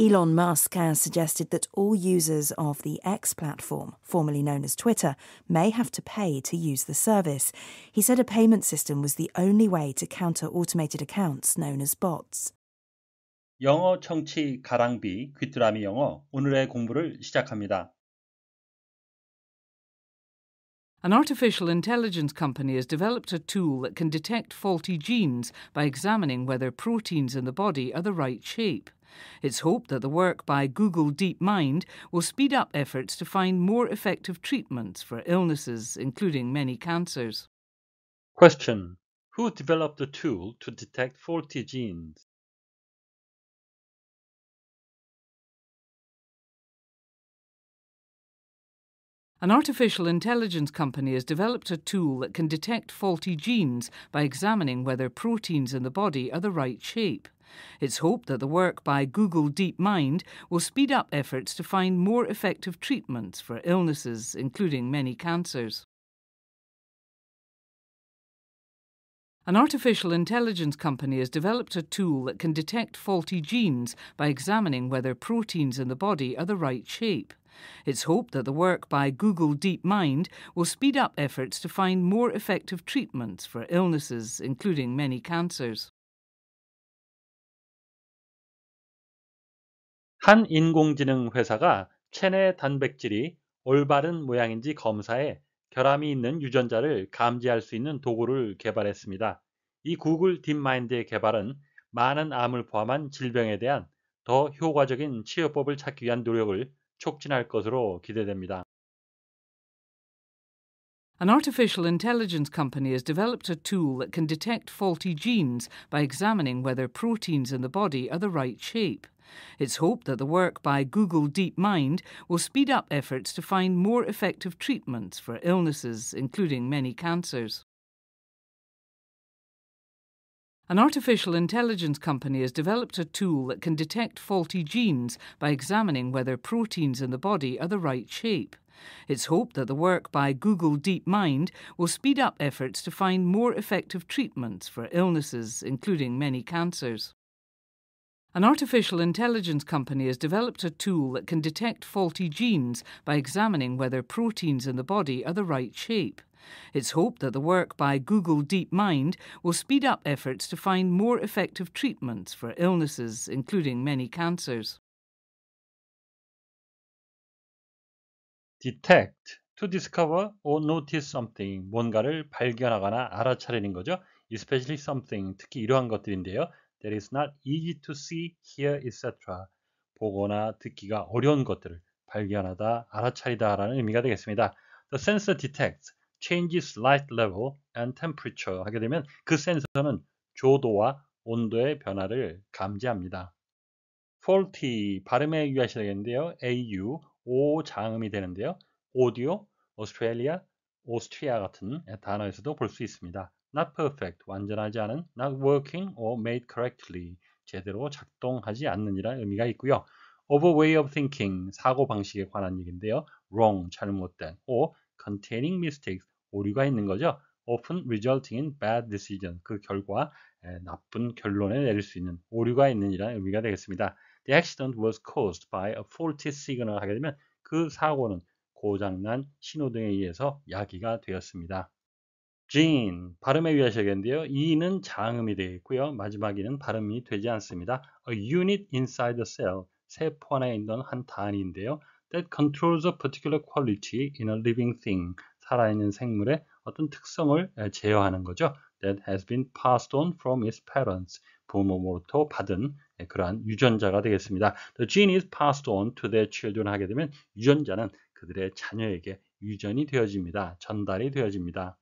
Elon Musk has suggested that all users of the X platform, formerly known as Twitter, may have to pay to use the service. He said a payment system was the only way to counter automated accounts known as bots. 영어 청취 가랑비 귀뚜라미 영어 오늘의 공부를 시작합니다. An artificial intelligence company has developed a tool that can detect faulty genes by examining whether proteins in the body are the right shape. It's hoped that the work by Google DeepMind will speed up efforts to find more effective treatments for illnesses, including many cancers. Question: Who developed the tool to detect faulty genes? An artificial intelligence company has developed a tool that can detect faulty genes by examining whether proteins in the body are the right shape. It's hoped that the work by Google DeepMind will speed up efforts to find more effective treatments for illnesses, including many cancers. An artificial intelligence company has developed a tool that can detect faulty genes by examining whether proteins in the body are the right shape. It's hoped that the work by Google DeepMind will speed up efforts to find more effective treatments for illnesses, including many cancers. 한 인공지능 회사가 체내 단백질이 올바른 모양인지 검사해 결함이 있는 유전자를 감지할 수 있는 도구를 개발했습니다. 이 구글 딥마인드의 개발은 많은 암을 포함한 질병에 대한 더 효과적인 치료법을 찾기 위한 노력을 촉진할 것으로 기대됩니다. An artificial intelligence company has developed a tool that can detect faulty genes by examining whether proteins in the body are the right shape. It's hoped that the work by Google DeepMind will speed up efforts to find more effective treatments for illnesses, including many cancers. An artificial intelligence company has developed a tool that can detect faulty genes by examining whether proteins in the body are the right shape. It's hoped that the work by Google DeepMind will speed up efforts to find more effective treatments for illnesses, including many cancers. An artificial intelligence company has developed a tool that can detect faulty genes by examining whether proteins in the body are the right shape. It's hoped that the work by Google DeepMind will speed up efforts to find more effective treatments for illnesses, including many cancers. Detect, to discover or notice something, 뭔가를 발견하거나 알아차리는 거죠. Especially something, 특히 이러한 것들인데요. That is not easy to see, hear, etc. 보거나 듣기가 어려운 것들을 발견하다, 알아차리다 라는 의미가 되겠습니다. The sensor detects, changes light level and temperature 하게 되면 그 센서는 조도와 온도의 변화를 감지합니다. Faulty, 발음에 유의하셔야 되겠는데요. AU, O 자음이 되는데요. 오디오, 오스트레일리아, 오스트리아 같은 단어에서도 볼 수 있습니다. Not perfect, 완전하지 않은, not working or made correctly, 제대로 작동하지 않는이라는 의미가 있고요. Over way of thinking, 사고 방식에 관한 얘기인데요. Wrong, 잘못된, or containing mistakes, 오류가 있는 거죠. Often resulting in bad decision, 그 결과 나쁜 결론을 내릴 수 있는, 오류가 있는이라는 의미가 되겠습니다. The accident was caused by a faulty signal 하게 되면 그 사고는 고장난 신호등에 의해서 야기가 되었습니다. Gene, 발음에 유의하셔야겠는데요. E는 자음이 되겠고요. 마지막에는 발음이 되지 않습니다. A unit inside the cell, 세포 안에 있는 한 단위인데요. That controls a particular quality in a living thing, 살아있는 생물의 어떤 특성을 제어하는 거죠. That has been passed on from its parents, 부모로부터 받은 그러한 유전자가 되겠습니다. The gene is passed on to their children 하게 되면 유전자는 그들의 자녀에게 유전이 되어집니다. 전달이 되어집니다.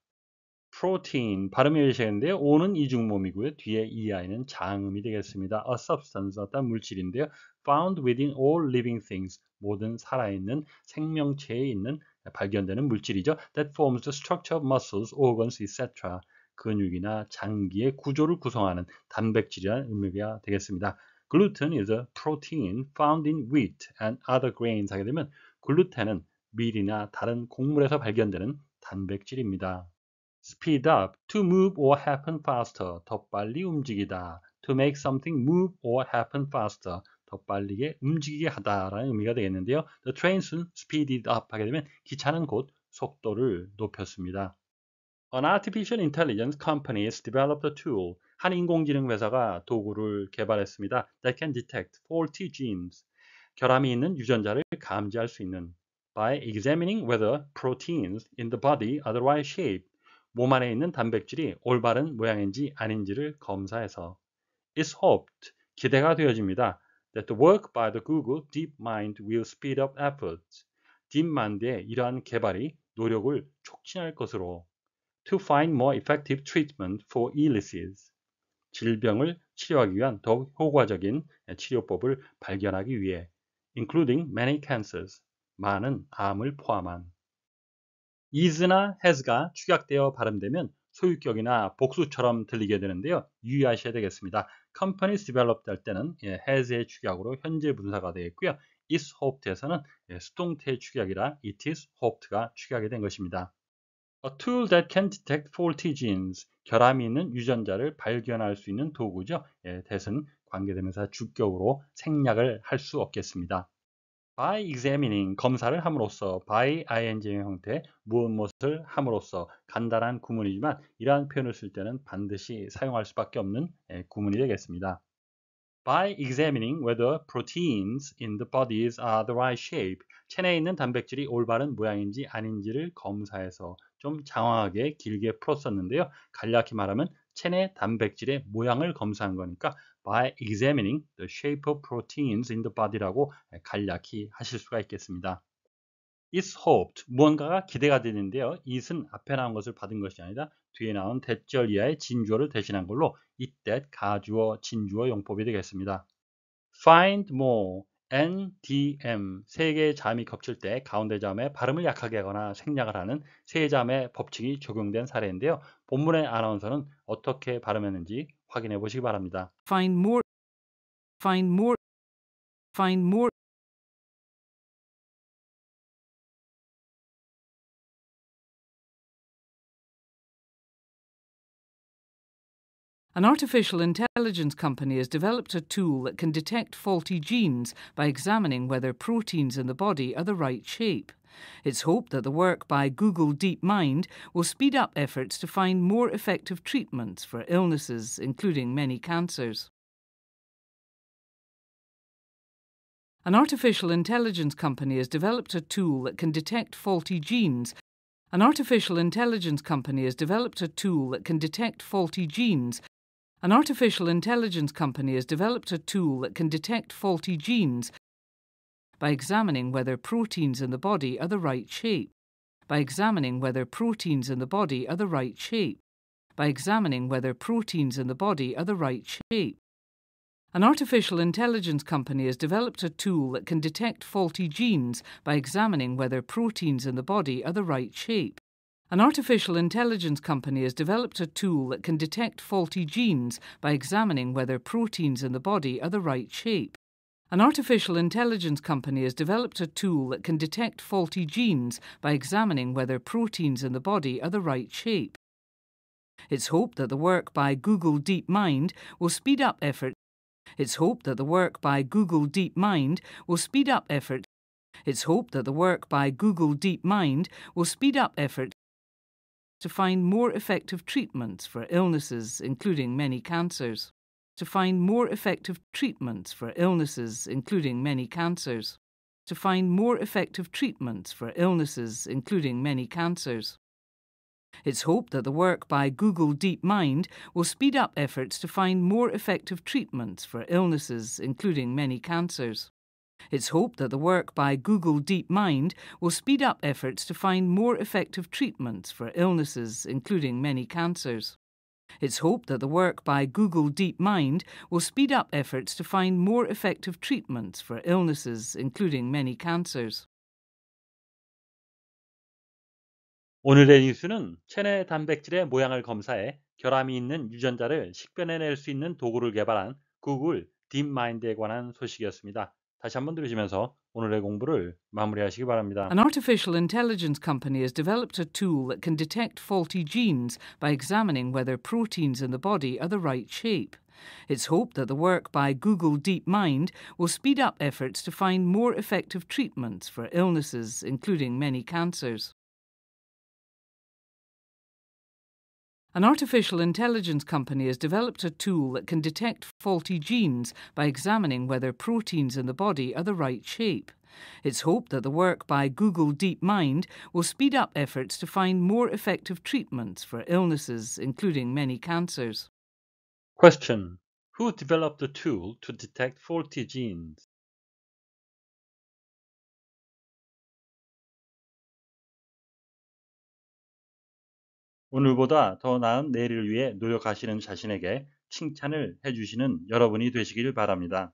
Protein, 발음이 되시는데요. O는 이중모음이고요. 뒤에 EI는 자음이 되겠습니다. A substance, 어떤 물질인데요. Found within all living things, 모든 살아있는 생명체에 있는 발견되는 물질이죠. That forms the structure of muscles, organs, etc. 근육이나 장기의 구조를 구성하는 단백질이라는 의미가 되겠습니다. Gluten is a protein found in wheat and other grains 하게 되면 글루텐은 밀이나 다른 곡물에서 발견되는 단백질입니다. Speed up, to move or happen faster, 더 빨리 움직이다. To make something move or happen faster, 더 더 빠르게 움직이게 하다라는 의미가 되겠는데요. The train soon speeded up 하게 되면 기차는 곧 속도를 높였습니다. An artificial intelligence company has developed a tool. 한 인공지능 회사가 도구를 개발했습니다. That can detect faulty genes. 결함이 있는 유전자를 감지할 수 있는 by examining whether proteins in the body are the right shape. 몸 안에 있는 단백질이 올바른 모양인지 아닌지를 검사해서 It's hoped, 기대가 되어집니다. That the work by the Google DeepMind will speed up efforts. DeepMind의 이러한 개발이 노력을 촉진할 것으로 To find more effective treatment for illnesses. 질병을 치료하기 위한 더욱 효과적인 치료법을 발견하기 위해 including many cancers, 많은 암을 포함한 is나 has가 축약되어 발음되면 소유격이나 복수처럼 들리게 되는데요. 유의하셔야 되겠습니다. Companies developed 할 때는 has의 축약으로 현재 분사가 되겠고요. is hoped에서는 수동태의 축약이라 it is hoped가 축약이 된 것입니다. A tool that can detect faulty genes. 결함이 있는 유전자를 발견할 수 있는 도구죠. that은 관계대명사 주격으로 생략을 할 수 없겠습니다. By examining, 검사를 함으로써, by ing의 형태, 무엇을 함으로써, 간단한 구문이지만 이러한 표현을 쓸 때는 반드시 사용할 수밖에 없는 구문이 되겠습니다. By examining whether proteins in the bodies are the right shape, 체내에 있는 단백질이 올바른 모양인지 아닌지를 검사해서 좀 장황하게 길게 풀었었는데요. 간략히 말하면 체내 단백질의 모양을 검사한 거니까 by examining the shape of proteins in the body라고 간략히 하실 수가 있겠습니다. It's hoped, 무언가가 기대가 되는데요. it은 앞에 나온 것을 받은 것이 아니라 뒤에 나온 대절 이하의 진주어를 대신한 걸로 it that 가주어 진주어 용법이 되겠습니다. Find more, NDM, 세 개의 자음이 겹칠 때 가운데 자음의 발음을 약하게 하거나 생략을 하는 세 자음의 법칙이 적용된 사례인데요. 본문의 아나운서는 어떻게 발음했는지 확인해 보시기 바랍니다. Find more, find more, find more. An artificial intelligence company has developed a tool that can detect faulty genes by examining whether proteins in the body are the right shape. It's hoped that the work by Google DeepMind will speed up efforts to find more effective treatments for illnesses, including many cancers. An artificial intelligence company has developed a tool that can detect faulty genes. An artificial intelligence company has developed a tool that can detect faulty genes. An artificial intelligence company has developed a tool that can detect faulty genes by examining whether proteins in the body are the right shape. By examining whether proteins in the body are the right shape. By examining whether proteins in the body are the right shape. An artificial intelligence company has developed a tool that can detect faulty genes by examining whether proteins in the body are the right shape. An artificial intelligence company has developed a tool that can detect faulty genes by examining whether proteins in the body are the right shape. An artificial intelligence company has developed a tool that can detect faulty genes by examining whether proteins in the body are the right shape. It's hoped that the work by Google DeepMind will speed up efforts. It's hoped that the work by Google DeepMind will speed up effort. It's hoped that the work by Google DeepMind will speed up effort to find more effective treatments for illnesses, including many cancers. To find more effective treatments for illnesses, including many cancers. To find more effective treatments for illnesses, including many cancers. It's hoped that the work by Google DeepMind will speed up efforts to find more effective treatments for illnesses, including many cancers. It's hoped that the work by Google DeepMind will speed up efforts to find more effective treatments for illnesses, including many cancers. It's hoped that the work by Google DeepMind will speed up efforts to find more effective treatments for illnesses, including many cancers. 오늘의 뉴스는 체내 단백질의 모양을 검사해 결함이 있는 유전자를 식별해낼 수 있는 도구를 개발한 구글 딥마인드에 관한 소식이었습니다. 다시 한번 들으시면서 오늘의 공부를 마무리하시기 바랍니다. An artificial intelligence company has developed a tool that can detect faulty genes by examining whether proteins in the body are the right shape. It's hoped that the work by Google DeepMind will speed up efforts to find more effective treatments for illnesses, including many cancers. An artificial intelligence company has developed a tool that can detect faulty genes by examining whether proteins in the body are the right shape. It's hoped that the work by Google DeepMind will speed up efforts to find more effective treatments for illnesses, including many cancers. Question: who developed the tool to detect faulty genes? 오늘보다 더 나은 내일을 위해 노력하시는 자신에게 칭찬을 해주시는 여러분이 되시길 바랍니다.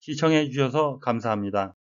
시청해 주셔서 감사합니다.